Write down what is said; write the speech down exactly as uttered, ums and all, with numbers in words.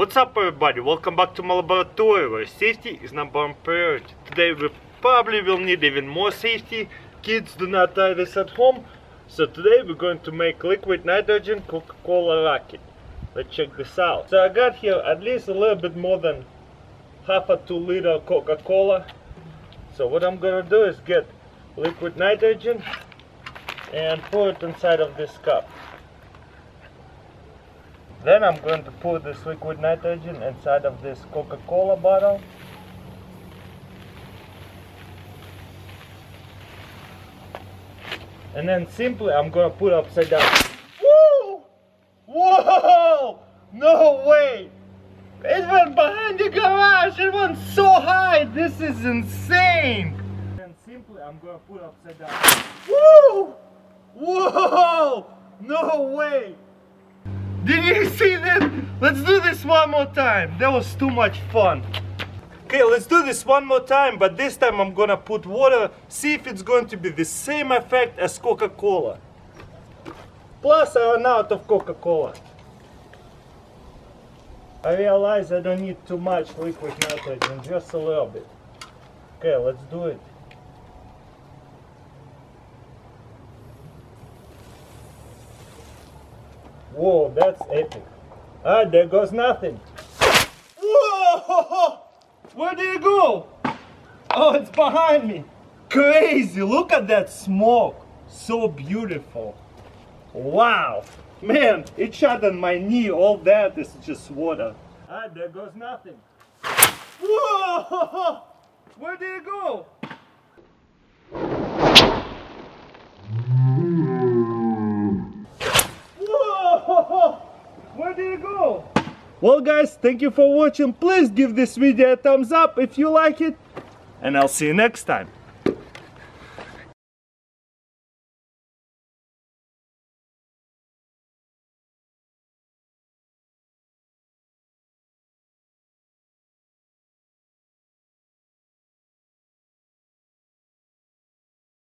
What's up, everybody? Welcome back to my laboratory, where safety is number one priority. Today we probably will need even more safety. Kids, do not try this at home. So today we're going to make liquid nitrogen Coca Cola rocket. Let's check this out. So I got here at least a little bit more than half a two liter Coca Cola. So what I'm gonna do is get liquid nitrogen and pour it inside of this cup. Then I'm going to pour this liquid nitrogen inside of this Coca-Cola bottle. And then simply I'm going to put it upside down. Woo! Whoa! No way! It went behind the garage! It went so high! This is insane! Then simply I'm going to put it upside down. Woo! Whoa! No way! Did you see that? Let's do this one more time. That was too much fun. Okay, let's do this one more time, but this time I'm gonna put water, see if it's going to be the same effect as Coca-Cola. Plus, I ran out of Coca-Cola. I realize I don't need too much liquid nitrogen, just a little bit. Okay, let's do it. Whoa, that's epic. Ah, there goes nothing. Whoa! Where did it go? Oh, it's behind me. Crazy, look at that smoke. So beautiful. Wow. Man, it shot on my knee. All that is just water. Ah, there goes nothing. Whoa! Where did it go? Where did it go? Well, guys, thank you for watching. Please give this video a thumbs up if you like it, and I'll see you next time.